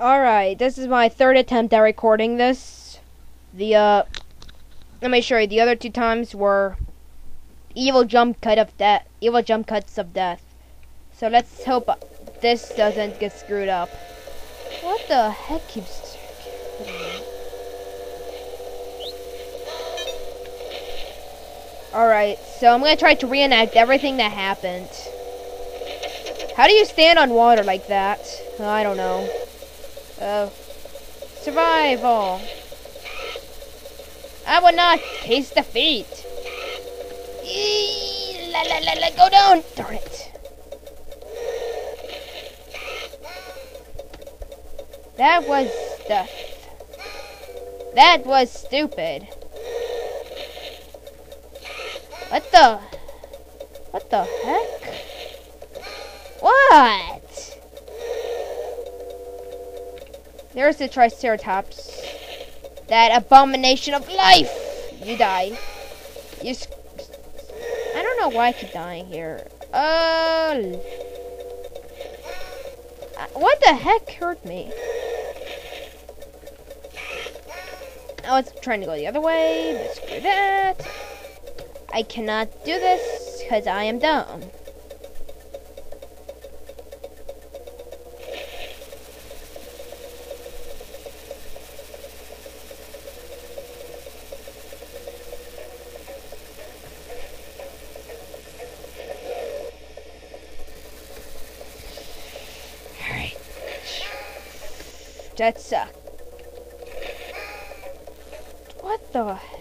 Alright, this is my third attempt at recording this. Let me show you. The other two times were evil jump cuts of death. So let's hope this doesn't get screwed up. What the heck keeps happening? Alright, so I'm gonna try to reenact everything that happened. How do you stand on water like that? I don't know. Survival. I would not taste defeat. Eee, la la la la, go down! Darn it. That was death. That was stupid. What the heck? What? There's the Triceratops. That abomination of life! You die. I don't know why I keep dying here. What the heck hurt me? I was trying to go the other way, but screw that. I cannot do this because I am dumb. Alright. That sucked. What the heck?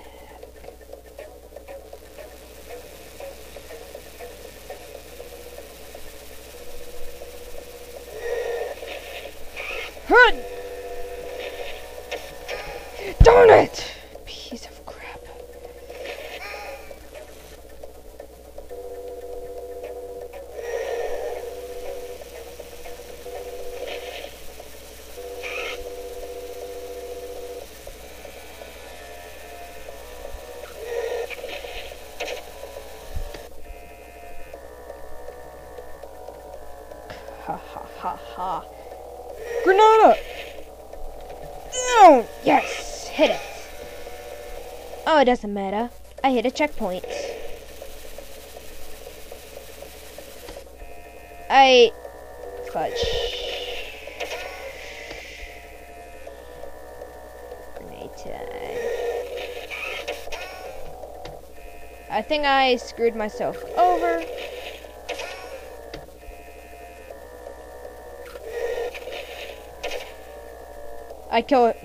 Darn it! Piece of crap. Ha ha ha ha. Granada! No! Yes! Hit it! Oh, it doesn't matter. I hit a checkpoint. I... fudge. I think I screwed myself over.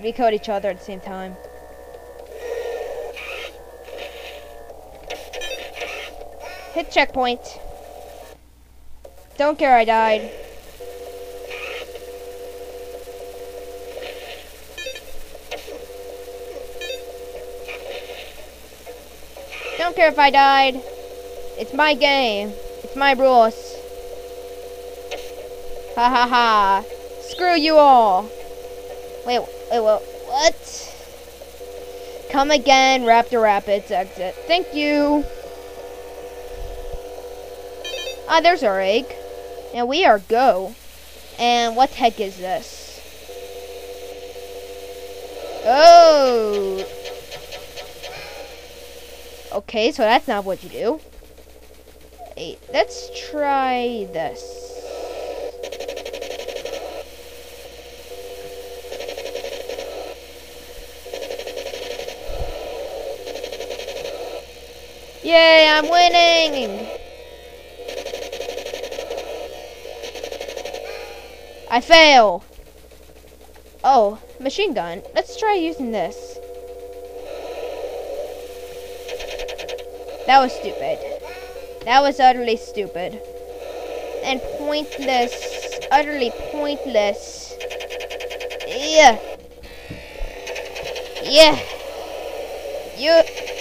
We killed each other at the same time. Hit checkpoint. Don't care I died. Don't care if I died. It's my game. It's my rules. Ha ha ha. Screw you all. Wait, what? Come again, Raptor Rapids exit. Thank you. Ah, there's our egg. And we are go. And what the heck is this? Oh. Okay, so that's not what you do. Hey, let's try this. Yay, I'm winning! I fail! Oh, machine gun. Let's try using this. That was stupid. That was utterly stupid. And pointless. Utterly pointless. Yeah. Yeah.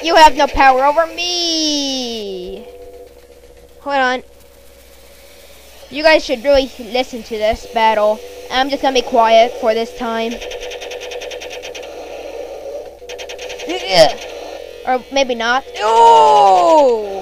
You have no power over me! Hold on. You guys should really listen to this battle. I'm just gonna be quiet for this time. Or maybe not. Oh!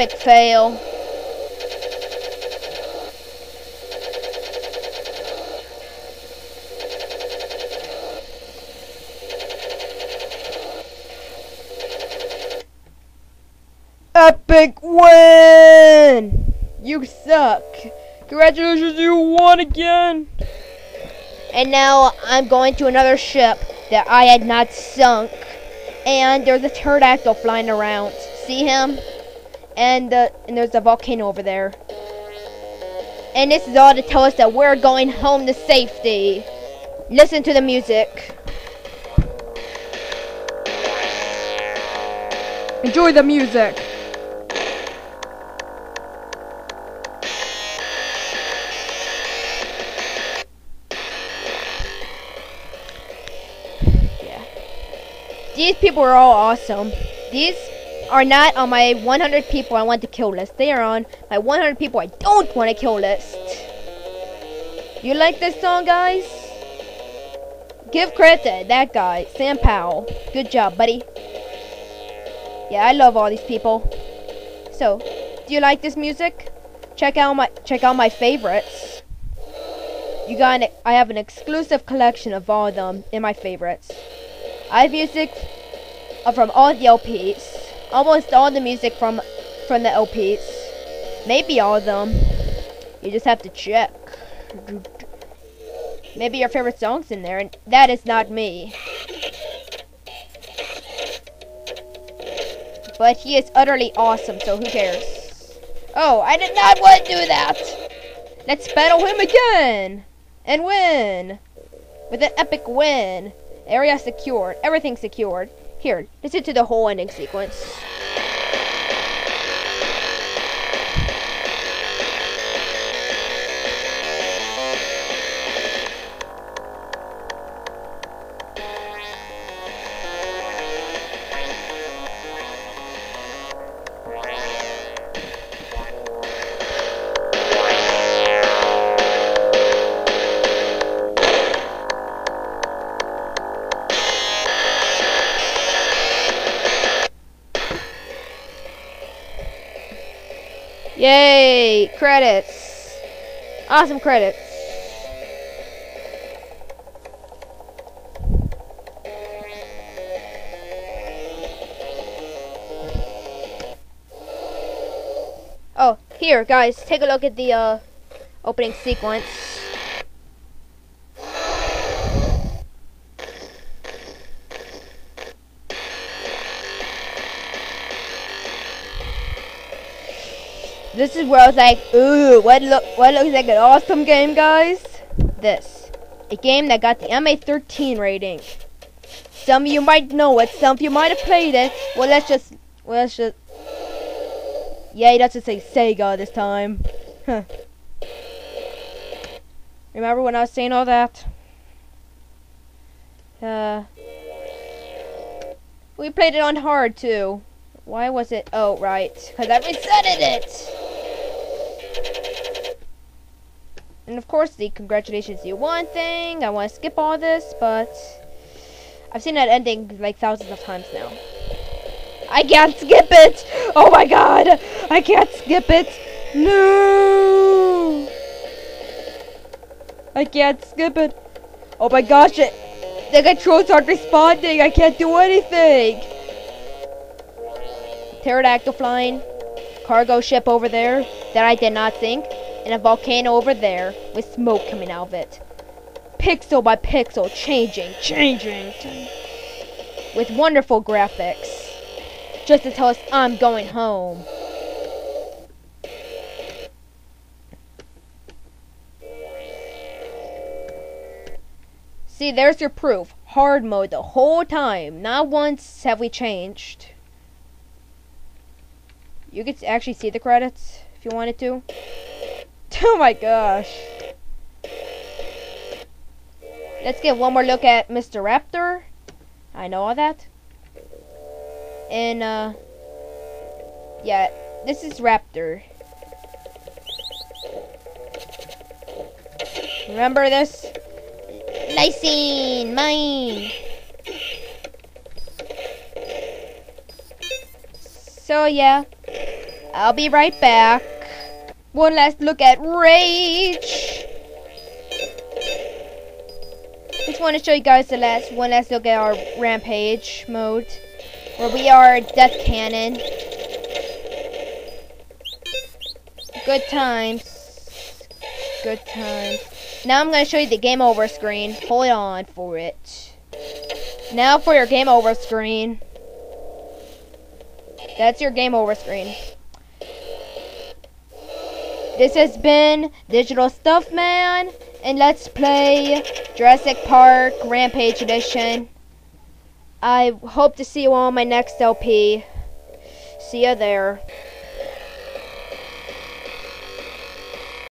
epic fail. Epic win! You suck. Congratulations, you won again. And now I'm going to another ship that I had not sunk. And there's a pterodactyl flying around. See him? And there's a volcano over there. And this is all to tell us that we're going home to safety. Listen to the music. Enjoy the music. These people are all awesome. These are not on my 100 people I want to kill list. They are on my 100 people I don't want to kill list. You like this song, guys? Give credit to that guy, Sam Powell. Good job, buddy. Yeah, I love all these people. So, do you like this music? Check out my favorites. I have an exclusive collection of all of them in my favorites. I have music from all the LPs, almost all the music from the LPs, maybe all of them. You just have to check. Maybe your favorite song's in there, and that is not me. But he is utterly awesome, so who cares? Oh, I did not want to do that. Let's battle him again and win with an epic win. Area secured. Everything secured. Here, listen to the whole ending sequence. Yay! Credits! Awesome credits! Oh, here guys, take a look at the opening sequence. This is where I was like, ooh, what looks like an awesome game, guys? This. A game that got the MA-13 rating. Some of you might know it, some of you might have played it. Well, let's just... Yeah, that's just say Sega this time. Huh. Remember when I was saying all that? We played it on hard, too. Why was it? Oh, right. Because I resetted it! And of course, the congratulations you won thing. I want to skip all this, but I've seen that ending like thousands of times now. I can't skip it! Oh my god! I can't skip it! No! I can't skip it! Oh my gosh! The controls aren't responding! I can't do anything! Pterodactyl flying, cargo ship over there that I did not sink, and a volcano over there with smoke coming out of it. Pixel by pixel, changing. With wonderful graphics. Just to tell us I'm going home. See, there's your proof. Hard mode the whole time. Not once have we changed. You could actually see the credits if you wanted to. Oh my gosh. Let's get one more look at Mr. Raptor. I know all that. And, yeah, this is Raptor. Remember this? Lysine, mine. So, yeah. I'll be right back. One last look at Rage. Just want to show you guys the one last look at our Rampage mode, where we are Death Cannon. Good times. Good times. Now I'm going to show you the game over screen. Hold on for it. Now for your game over screen. That's your game over screen. This has been DigitalStuffMan, and let's play Jurassic Park Rampage Edition. I hope to see you all on my next LP. See ya there.